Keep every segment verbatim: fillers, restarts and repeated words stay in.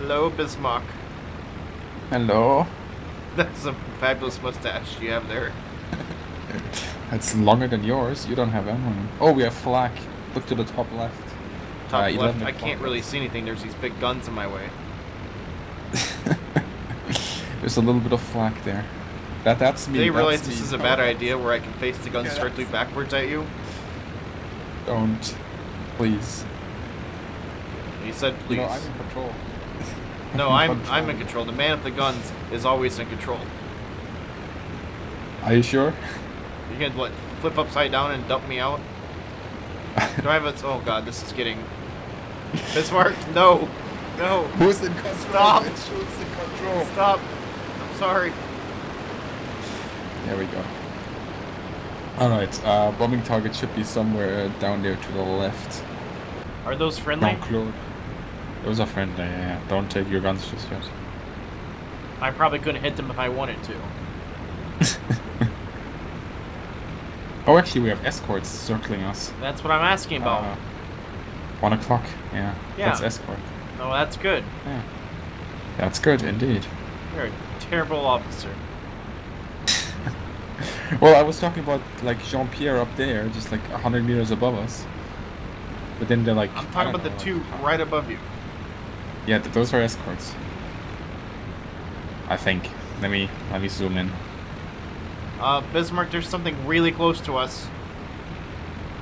Hello, Bismarck. Hello. That's a fabulous mustache you have there. It's longer than yours. You don't have anyone. Oh, we have flak. Look to the top left. Top uh, left. I can't really see anything. There's these big guns in my way. There's a little bit of flak there. That that's me. They realize this is a bad idea where I can face the guns directly backwards at you. Don't, please. He said, "Please." No, I'm in control. No, I'm I'm in control. The man with the guns is always in control. Are you sure? You can what? Flip upside down and dump me out? Do I have a? Oh God, this is getting. Bismarck, no, no. Who's in control? Stop! Who's in control? Stop! I'm sorry. There we go. Alright, uh, bombing target should be somewhere down there to the left. Are those friendly? Claude. Those are friendly, yeah. Don't take your guns just yet. I probably couldn't hit them if I wanted to. Oh, actually, we have escorts circling us. That's what I'm asking about. Uh, one o'clock, yeah. Yeah. That's escort. Oh, that's good. Yeah. That's good, indeed. You're a terrible officer. Well, I was talking about like Jean-Pierre up there, just like a hundred meters above us. But then they're like. I'm talking about know, the like, two uh, right above you. Yeah, th those are escorts. I think. Let me let me zoom in. Uh, Bismarck, there's something really close to us.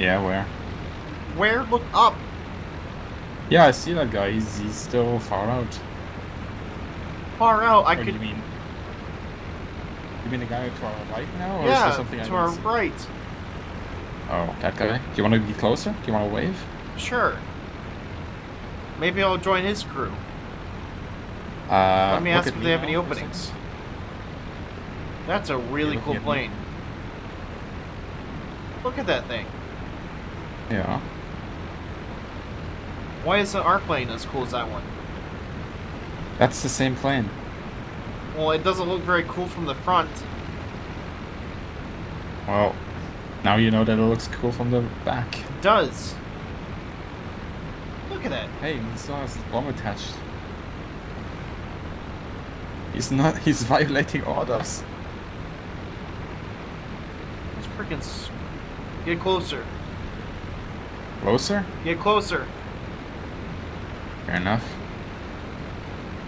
Yeah, where? Where? Look up. Yeah, I see that guy. He's he's still far out. Far out. What I could. Do you mean? You mean the guy to our right now, or yeah, is there something to our right? Oh, that guy. Do you want to be closer? Do you want to wave? Sure. Maybe I'll join his crew. Uh, Let me ask if they have any openings. That's a really cool plane. Look at that thing. Yeah. Why isn't our plane as cool as that one? That's the same plane. Well, it doesn't look very cool from the front. Well, now you know that it looks cool from the back. It does. Look at that. Hey, he still has his bomb attached. He's not, he's violating orders. It's freaking... Get closer. Closer? Get closer. Fair enough.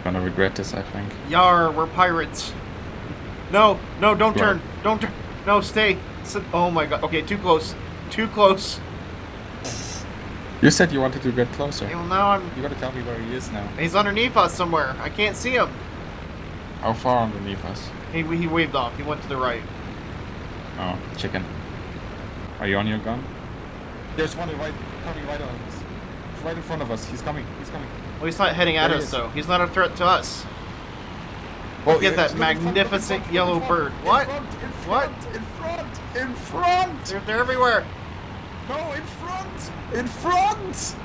Gonna regret this, I think. Yar, we're pirates. No, no, don't yeah. turn, don't turn. No, stay. Sit. Oh my God. Okay, too close, too close. You said you wanted to get closer. Well, now I'm. You gotta tell me where he is now. He's underneath us somewhere. I can't see him. How far underneath us? He he waved off. He went to the right. Oh, chicken. Are you on your gun? There's one right coming right on us. Right in front of us. He's coming. He's coming. Well, he's not heading at there us, he though. He's not a threat to us. Well, look at that magnificent front, yellow front, bird. What? In front, in front, what? In front! In front! They're, they're everywhere! No, in front! In front!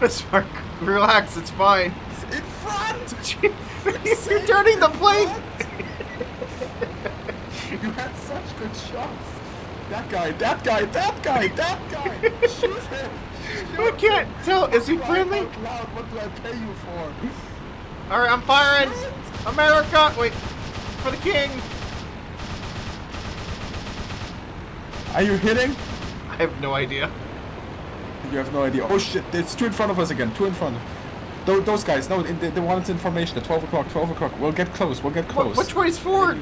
Bismarck, relax, it's fine. In front! You're turning the plane! You had such good shots. That guy, that guy, that guy, that guy! Shoot him! I can't tell. Is he friendly? What do I pay you for? Alright, I'm firing! America! Wait. For the king! Are you hitting? I have no idea. You have no idea. Oh shit, there's two in front of us again. Two in front. Those, those guys. No, they, they want us in formation at twelve o'clock. twelve o'clock. We'll get close. We'll get close. What, which way is forward?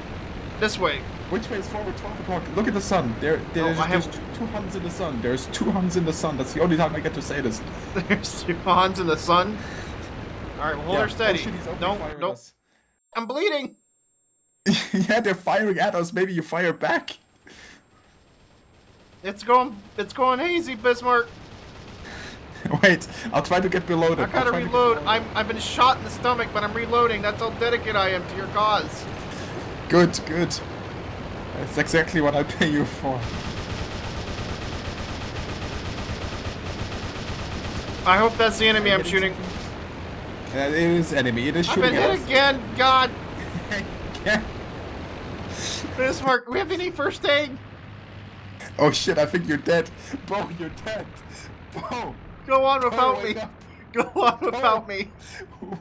This way. Which way is forward? twelve o'clock. Look at the sun. There, there's, oh, there's have... two Hans in the sun. There's two Hans in the sun. That's the only time I get to say this. There's two Hans in the sun? Alright, well, hold yeah. her steady. Oh, shit, don't, don't. Us. I'm bleeding! Yeah, they're firing at us. Maybe you fire back. It's going, it's going hazy, Bismarck. Wait, I'll try to get below them. I gotta reload. I'm, I've been shot in the stomach, but I'm reloading. That's how dedicated I am to your cause. Good, good. That's exactly what I pay you for. I hope that's the enemy I'm shooting. Uh, it is enemy. It is shooting. I've been hit again. God. Yeah. Bismarck, do we have any first aid? Oh shit! I think you're dead. Bo, you're dead. Bo, go on without me. Up. Go on without me.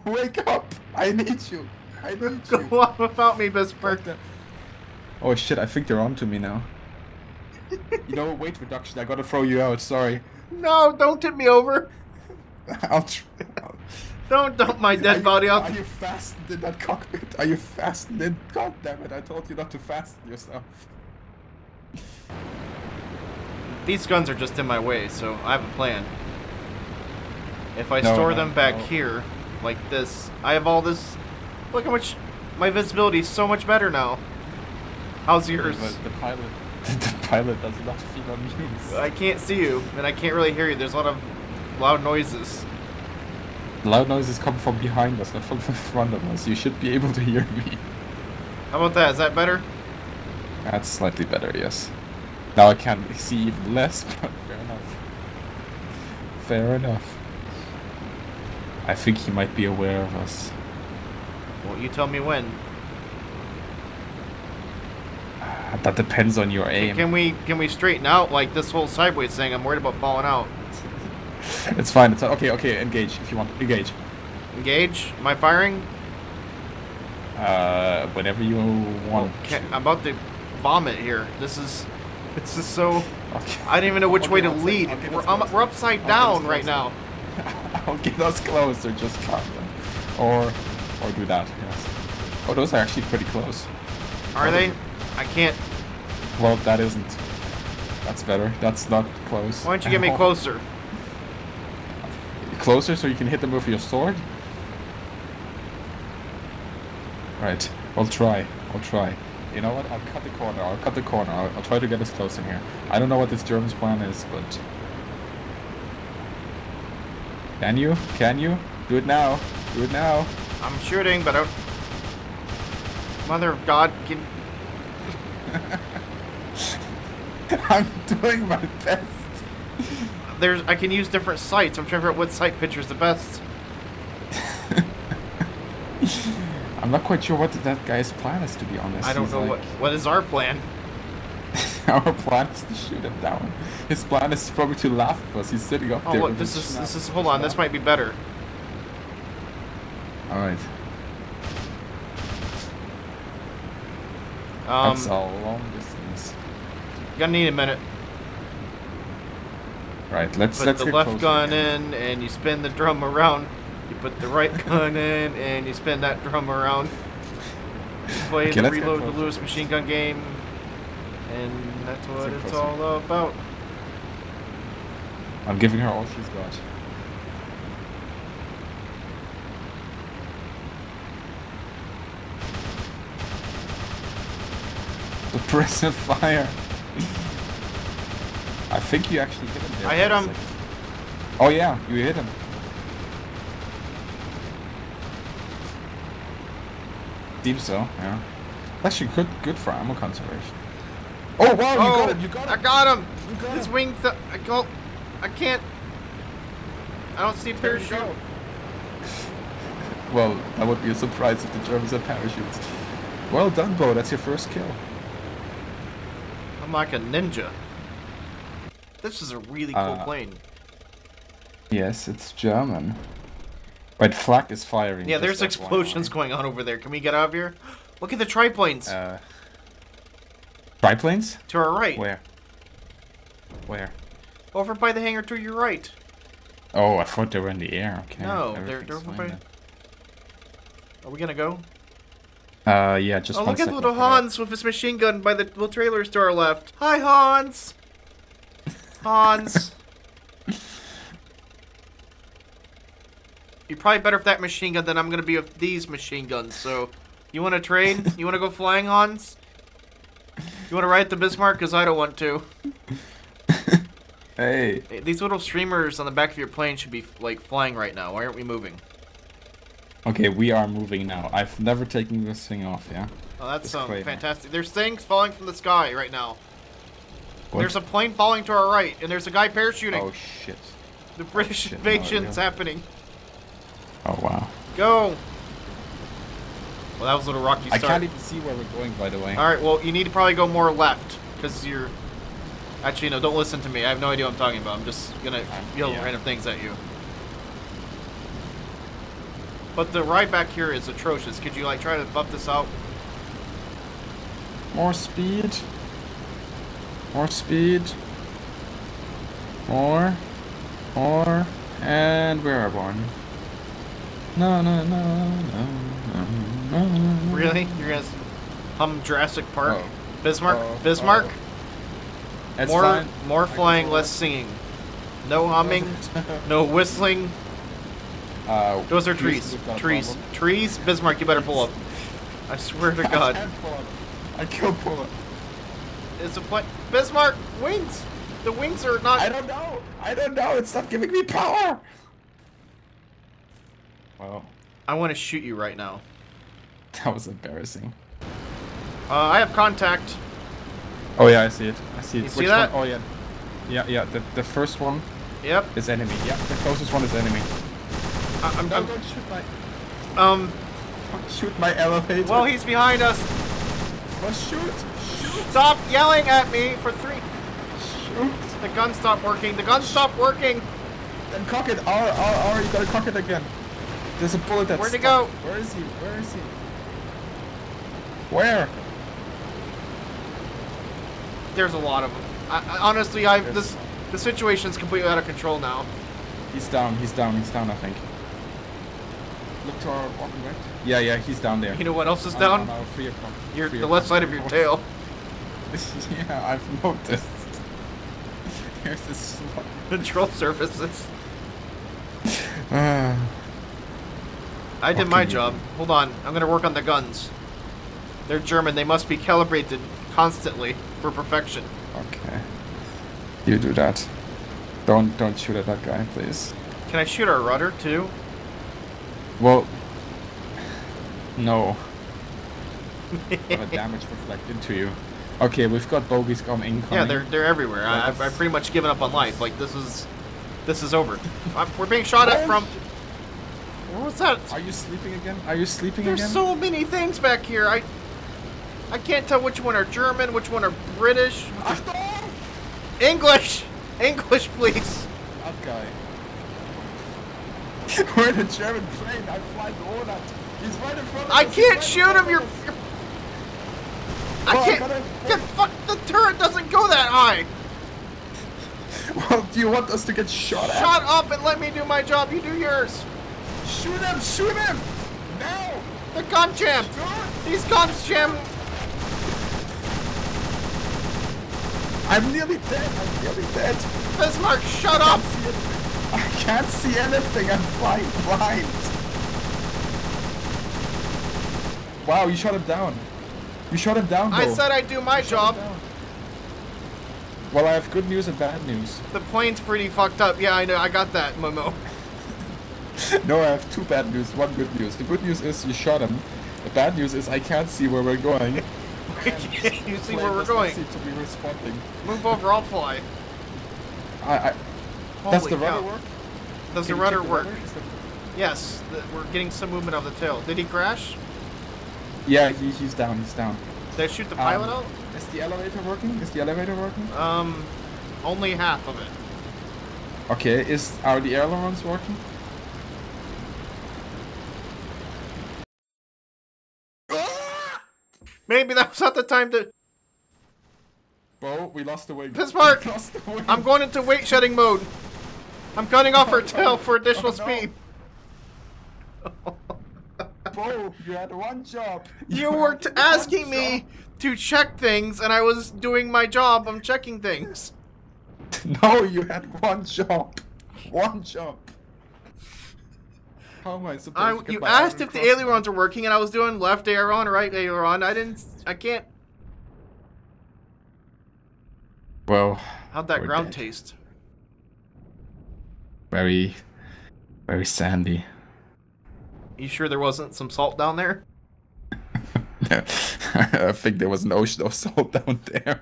Wake up! I need you. I need Go you. Go on without me, Bismarck. Oh shit! I think they're onto me now. You know, weight reduction. I gotta throw you out. Sorry. No, don't tip me over. I'll try. Don't dump my dead you, body off. Are you fastened in that cockpit? Are you fastened in? God damn it! I told you not to fasten yourself. These guns are just in my way, so I have a plan. If I no, store no, them back no. here, like this, I have all this. Look how much my visibility is so much better now. How's yours? Yeah, the pilot, the pilot does not feel amused. I can't see you, and I can't really hear you. There's a lot of loud noises. Loud noises come from behind us, not from in front of us. You should be able to hear me. How about that? Is that better? That's slightly better, yes. Now I can't see even less, but fair enough. Fair enough. I think he might be aware of us. Well, you tell me when. Uh, that depends on your aim. Can we can we straighten out like this whole sideways thing? I'm worried about falling out. It's fine. It's okay. Okay, engage if you want. Engage. Engage. Am I firing? Uh, whenever you want. Okay, I'm about to vomit here. This is. It's just so... Okay. I didn't even know which okay, way to lead. We're, um, we're upside down right now. I'll get us closer, just drop them. Or or do that, yes. Oh, those are actually pretty close. Are oh, they? I can't... Well, that isn't. That's better. That's not close. Why don't you get me closer? Closer so you can hit them with your sword? Right. I'll try. I'll try. You know what? I'll cut the corner. I'll cut the corner. I'll, I'll try to get us close in here. I don't know what this German's plan is, but... Can you? Can you? Do it now. Do it now. I'm shooting, but I don't... Mother of God, can... I'm doing my best. There's... I can use different sights. I'm trying to figure out what sight picture is the best. I'm not quite sure what that guy's plan is, to be honest. I don't He's know like... what what is our plan. Our plan is to shoot him down. His plan is probably to laugh at us. He's sitting up oh, there. Oh look, this is this is. Hold on, this might be better. All right. Um, That's a long distance. Gonna need a minute. Right. Let's Put let's the left gun again. in, and you spin the drum around. You put the right gun in, and you spin that drum around. You play okay, the reload the Lewis machine gun game, and that's what it's closer. all about. I'm giving her all she's got. Suppressive fire. I think you actually hit him there. I hit him. Second. Oh yeah, you hit him. Deep so, yeah. Actually, good, good for ammo conservation. Oh wow, you oh, got him! You got him! I got him! You got His him. wing, th I go. I can't. I don't see a parachute. Well, that would be a surprise if the Germans had parachutes. Well done, Bo. That's your first kill. I'm like a ninja. This is a really cool uh, plane. Yes, it's German. Right, flak is firing. Yeah, there's explosions going on over there. Can we get out of here? Look at the triplanes. Uh, triplanes? To our right. Where? Where? Over by the hangar to your right. Oh, I thought they were in the air. Okay. No, they're, they're over by... Then. Are we gonna go? Uh, yeah, just oh, one look second at little Hans with his machine gun by the little trailers to our left. Hi, Hans! Hans! You're probably better with that machine gun than I'm going to be with these machine guns, so... You want to trade? You want to go flying, Hans? You want to ride the Bismarck? Because I don't want to. Hey. These little streamers on the back of your plane should be, like, flying right now. Why aren't we moving? Okay, we are moving now. I've never taken this thing off, yeah? Oh, that's um, fantastic. There's things falling from the sky right now. What? There's a plane falling to our right, and there's a guy parachuting. Oh, shit. The British oh, shit. invasion's no, yeah. happening. Oh, wow. Go! Well, that was a little rocky start. I can't even see where we're going, by the way. Alright, well, you need to probably go more left, because you're... Actually, no, don't listen to me. I have no idea what I'm talking about. I'm just gonna yell yeah. random things at you. But the ride back here is atrocious. Could you like try to buff this out? More speed. More speed. More. More. And we are born. No, no, no, no, no, no. Really? You're gonna hum Jurassic Park? Oh. Bismarck? Oh, Bismarck? Oh. That's more, fine. More flying, less singing. No humming. No whistling. Uh, Those are trees. Trees. Trees? Bismarck, you better pull up. I swear to God. I can't pull up. I can't pull up. It's a plane. Bismarck! Wings! The wings are not... I don't know! I don't know! It's not giving me power! Wow. I want to shoot you right now. That was embarrassing. Uh, I have contact. Oh yeah, I see it. I see it. You see Which that? One? Oh yeah. Yeah, yeah. The, the first one yep. is enemy. Yeah, the closest one is enemy. I, I'm, I'm going to shoot my... Um... Shoot my elevator. Well, he's behind us. Well, shoot. Shoot. Stop yelling at me for three. Shoot. The gun stopped working. The gun stopped working. Then cock it. R, R, R. You gotta cock it again. There's a bullet that's Where'd he go? Where is he? Where is he? Where? There's a lot of them. I, I, honestly, I this the situation's completely out of control now. He's down. He's down. He's down. I think. Look to our walking right. Yeah, yeah. He's down there. You know what else is down? On, on free account, free your, the account. left side of your tail. Yeah, I've noticed. There's this control surfaces. I did what my job. Do? Hold on. I'm gonna work on the guns. They're German. They must be calibrated constantly for perfection. Okay. You do that. Don't don't shoot at that guy, please. Can I shoot our rudder too? Well, no. What a damage reflected to you. Okay, we've got bogies come incoming. Yeah, they're they're everywhere. I, I've, I've pretty much given up on life. Like this is, this is over. I'm, we're being shot at from. What was that? Are you sleeping again? Are you sleeping There's again? There's so many things back here. I, I can't tell which one are German, which one are British. English, English, please. Okay. We're in a German plane. I fly the order. He's right in front of I us. Can't right shoot him. You're, you're... I well, can't. I get fuck. The turret doesn't go that high. Well, do you want us to get shot at? Shut up and let me do my job. You do yours. Shoot him! Shoot him! Now! The gun jammed! These guns jammed! I'm nearly dead! I'm nearly dead! Bismarck, shut up! I can't see anything! I'm flying blind! Wow, you shot him down! You shot him down, though. I said I'd do my job! Well, I have good news and bad news. The plane's pretty fucked up. Yeah, I know. I got that, Momo. No, I have two bad news, one good news. The good news is you shot him. The bad news is I can't see where we're going. You see where we're going. Seem to be responding. Move over, I'll fly. I. I Does the rudder work? Does the rudder work? The rudder? Yes, the, we're getting some movement of the tail. Did he crash? Yeah, he, he's down. He's down. Did I shoot the pilot um, out? Is the elevator working? Is the elevator working? Um, only half of it. Okay. Is are the ailerons working? Maybe that was not the time to... Bo, we lost the wing. Bismarck! We lost the wing. I'm going into weight shedding mode. I'm cutting off her tail for additional oh, no. speed. Bo, you had one job. You, you were asking me job. to check things, and I was doing my job. I'm checking things. No, you had one job. One job. How am I supposed I, to you asked if the ailerons were working, and I was doing left aileron, right aileron. I didn't. I can't. Well. How'd that ground dead. taste? Very, very sandy. You sure there wasn't some salt down there? I think there was an ocean of salt down there.